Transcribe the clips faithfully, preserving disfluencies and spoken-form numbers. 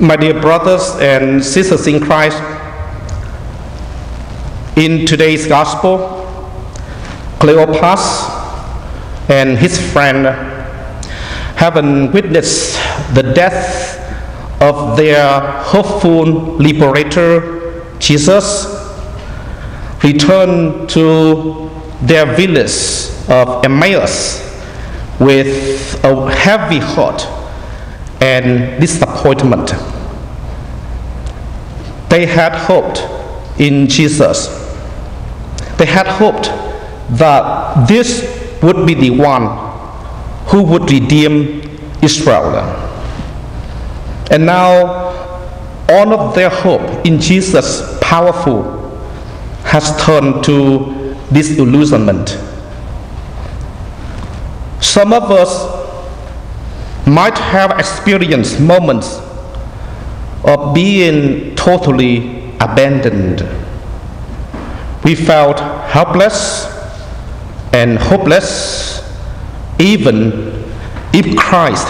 My dear brothers and sisters in Christ, in today's gospel, Cleopas and his friend having witnessed the death of their hopeful liberator, Jesus, returned to their village of Emmaus with a heavy heart and disappointment. They had hoped in Jesus. They had hoped that this would be the one who would redeem Israel. And now all of their hope in Jesus, powerful, has turned to disillusionment. Some of us might have experienced moments of being totally abandoned. We felt helpless and hopeless, even if Christ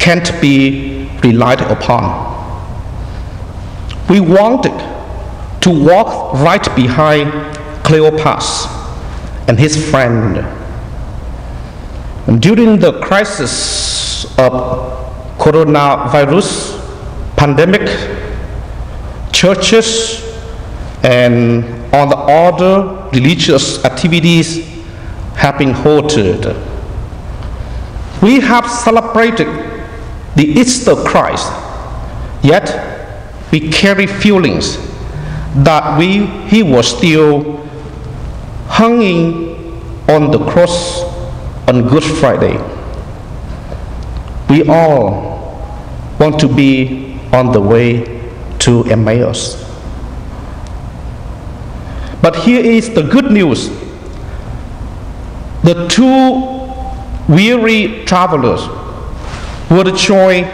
can't be relied upon. We wanted to walk right behind Cleopas and his friend. And during the crisis of coronavirus pandemic, churches and all the other religious activities have been halted. We have celebrated the Easter Christ, yet we carry feelings that we he was still hanging on the cross on Good Friday. We all want to be on the way to Emmaus. But here is the good news. The two weary travelers were joined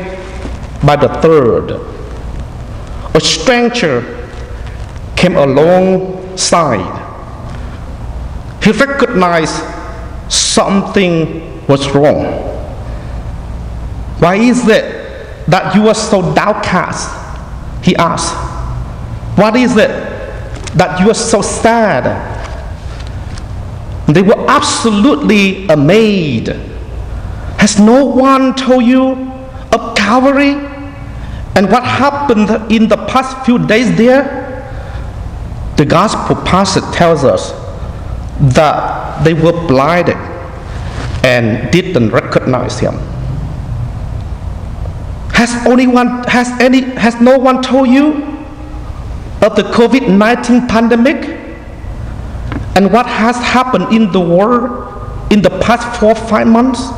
by the third. A stranger came alongside. He recognized something was wrong. Why is it that you are so downcast? He asked. What is it that you are so sad? They were absolutely amazed. Has no one told you of Calvary and what happened in the past few days there? The gospel passage tells us that they were blinded and didn't recognize him. Has anyone, has any, has no one told you of the COVID nineteen pandemic and what has happened in the world in the past four or five months?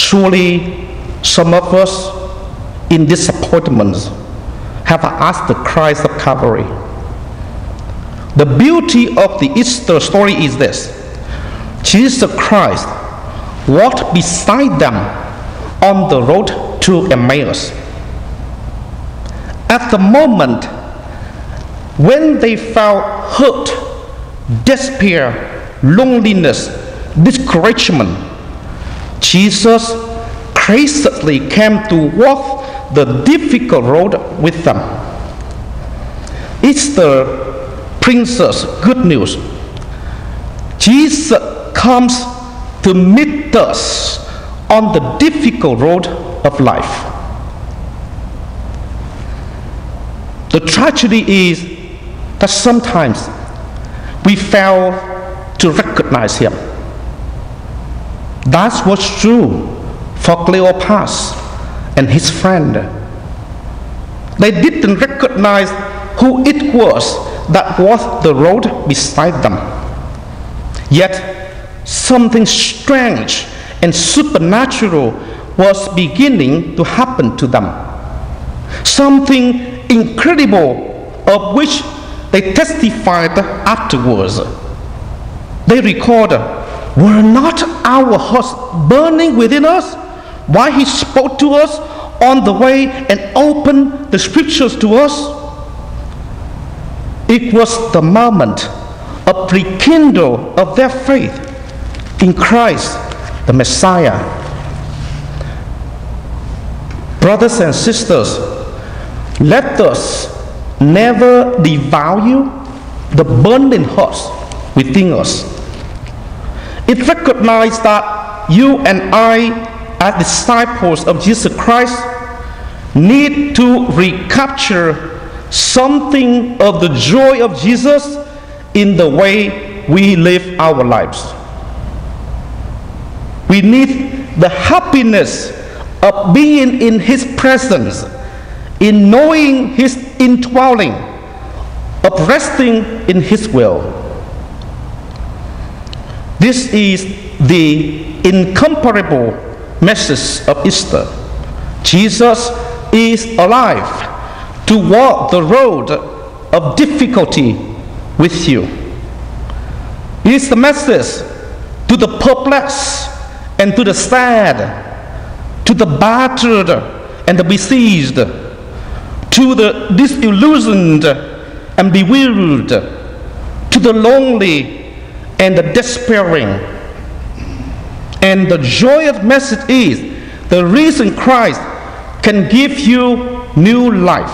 Surely some of us in disappointments have asked the Christ of Calvary. The beauty of the Easter story is this: Jesus Christ walked beside them on the road to Emmaus. At the moment when they felt hurt, despair, loneliness, discouragement, Jesus graciously came to walk the difficult road with them. Easter brings us good news. Jesus comes to meet us on the difficult road of life. The tragedy is that sometimes we fail to recognize him. That was true for Cleopas and his friend. They didn't recognize who it was that walked the road beside them. Yet something strange and supernatural was beginning to happen to them. Something incredible of which they testified afterwards. They recorded, "Were not our hearts burning within us while he spoke to us on the way and opened the scriptures to us?" It was the moment of rekindle of their faith in Christ, the Messiah. Brothers and sisters, let us never devalue the burning hearts within us. It recognizes that you and I, as disciples of Jesus Christ, need to recapture something of the joy of Jesus in the way we live our lives. We need the happiness of being in His presence, in knowing His indwelling, of resting in His will. This is the incomparable message of Easter. Jesus is alive to walk the road of difficulty with you. It is the message to the perplexed and to the sad, to the battered and the besieged, to the disillusioned and bewildered, to the lonely and the despairing. And the joy of message is the reason Christ can give you new life.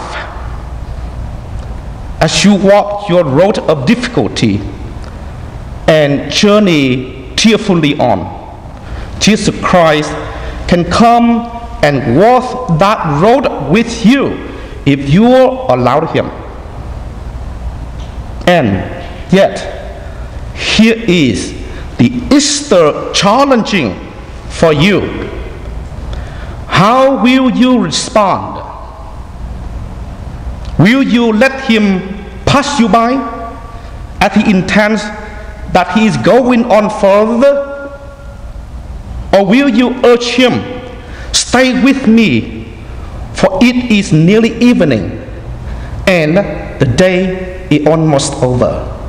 As you walk your road of difficulty and journey tearfully on, Jesus Christ can come and walk that road with you if you allow Him. And yet, here is the Easter challenging for you. How will you respond? Will you let Him pass you by as He intends that He is going on further? Or will you urge Him, stay with me, for it is nearly evening, and the day is almost over?